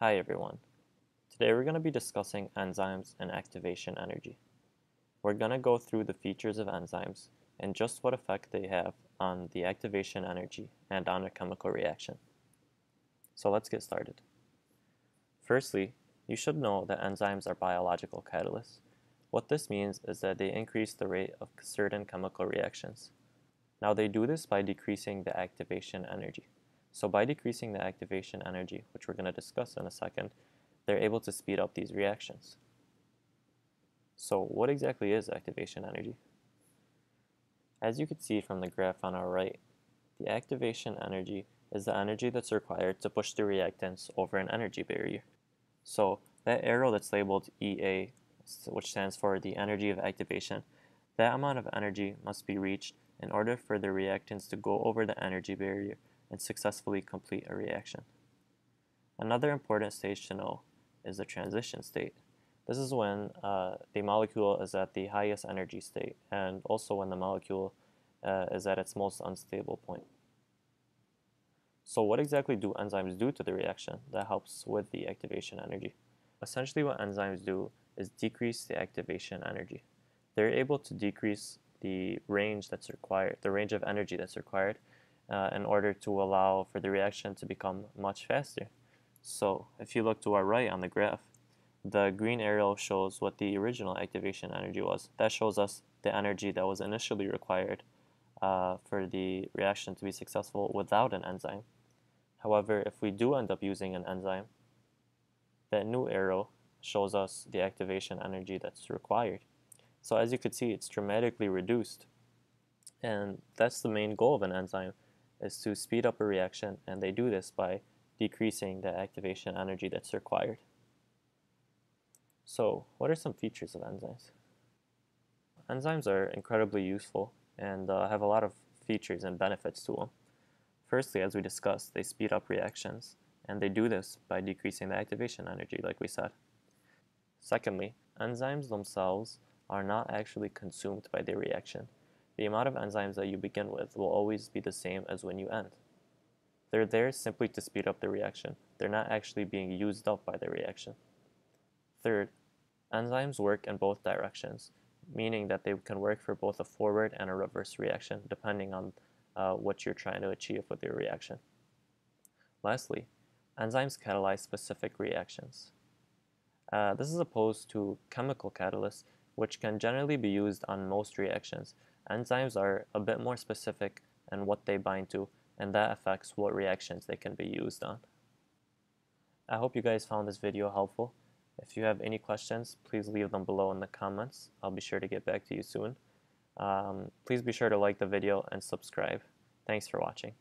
Hi everyone. Today we're going to be discussing enzymes and activation energy. We're going to go through the features of enzymes and just what effect they have on the activation energy and on a chemical reaction. So let's get started. Firstly, you should know that enzymes are biological catalysts. What this means is that they increase the rate of certain chemical reactions. Now they do this by decreasing the activation energy. So by decreasing the activation energy, which we're going to discuss in a second, they're able to speed up these reactions. So what exactly is activation energy? As you can see from the graph on our right, the activation energy is the energy that's required to push the reactants over an energy barrier. So that arrow that's labeled EA, which stands for the energy of activation, that amount of energy must be reached in order for the reactants to go over the energy barrier and successfully complete a reaction. Another important stage to know is the transition state. This is when the molecule is at the highest energy state, and also when the molecule is at its most unstable point. So what exactly do enzymes do to the reaction that helps with the activation energy? Essentially what enzymes do is decrease the activation energy. They're able to decrease the range that's required, the range of energy that's required, in order to allow for the reaction to become much faster. So if you look to our right on the graph, the green arrow shows what the original activation energy was. That shows us the energy that was initially required for the reaction to be successful without an enzyme. However, if we do end up using an enzyme, that new arrow shows us the activation energy that's required. So as you can see, it's dramatically reduced, and that's the main goal of an enzyme, is to speed up a reaction, and they do this by decreasing the activation energy that's required. So what are some features of enzymes? Enzymes are incredibly useful and have a lot of features and benefits to them. Firstly, as we discussed, they speed up reactions, and they do this by decreasing the activation energy, like we said. Secondly, enzymes themselves are not actually consumed by the reaction. The amount of enzymes that you begin with will always be the same as when you end. They're there simply to speed up the reaction. They're not actually being used up by the reaction. Third, enzymes work in both directions, meaning that they can work for both a forward and a reverse reaction, depending on what you're trying to achieve with your reaction. Lastly, enzymes catalyze specific reactions. This is opposed to chemical catalysts, which can generally be used on most reactions. Enzymes are a bit more specific in what they bind to, and that affects what reactions they can be used on. I hope you guys found this video helpful. If you have any questions, please leave them below in the comments. I'll be sure to get back to you soon. Please be sure to like the video and subscribe. Thanks for watching.